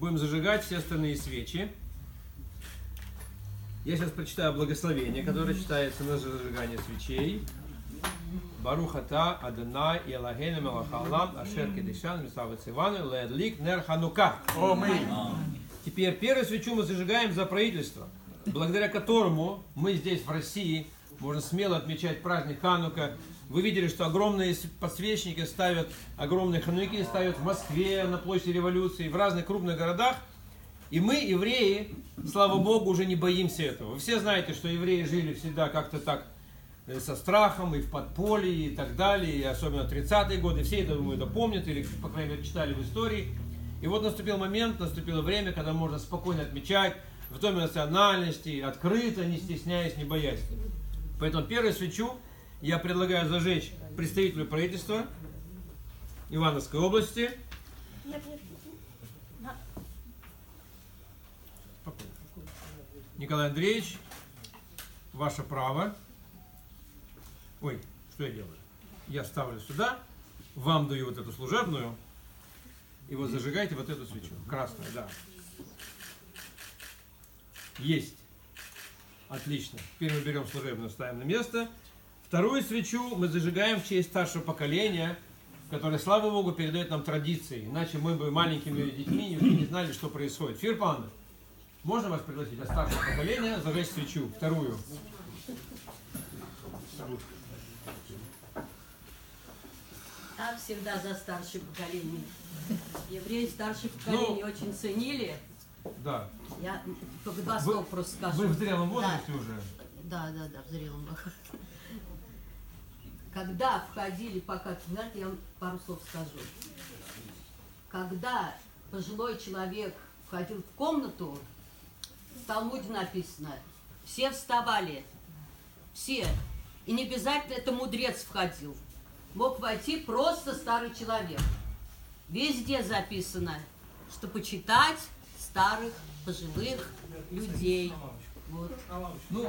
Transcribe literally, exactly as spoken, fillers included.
будем зажигать все остальные свечи. Я сейчас прочитаю благословение, которое читается на зажигание свечей. Барухата Адонай Элогейну мелех хаолам ашер кидешану мисавот цивану леадлик нер ханука. Аминь. Теперь первую свечу мы зажигаем за правительство, благодаря которому мы здесь, в России, можно смело отмечать праздник Ханука. Вы видели, что огромные подсвечники ставят, огромные хануки ставят в Москве, на площади Революции, в разных крупных городах. И мы, евреи, слава Богу, уже не боимся этого. Вы все знаете, что евреи жили всегда как-то так, со страхом, и в подполье, и так далее, и особенно тридцатые годы. Все это, думаю, это помнят, или, по крайней мере, читали в истории. И вот наступил момент, наступило время, когда можно спокойно отмечать, в том и национальности, открыто, не стесняясь, не боясь. Поэтому первую свечу я предлагаю зажечь представителю правительства Ивановской области. Николай Андреевич, ваше право. Ой, что я делаю? Я ставлю сюда, вам даю вот эту служебную, и вот зажигайте вот эту свечу. Красную, да. Есть. Отлично. Теперь мы берем служебную, ставим на место. Вторую свечу мы зажигаем в честь старшего поколения, которое, слава Богу, передает нам традиции. Иначе мы бы маленькими детьми не знали, что происходит. Фирпан, можно вас пригласить от старшего поколения зажечь свечу? Вторую. Там всегда за старшее поколение. Евреи старшее поколение, ну, очень ценили. Да. Я только два слова просто скажу. Вы в зрелом возрасте, да, уже? Да, да, да, в зрелом возрасте. Когда входили пока в кинарт, я вам пару слов скажу. Когда пожилой человек входил в комнату, в Талмуде написано, все вставали, все. И не обязательно это мудрец входил. Мог войти просто старый человек. Везде записано, что почитать старых, пожилых людей. Вот. Ну,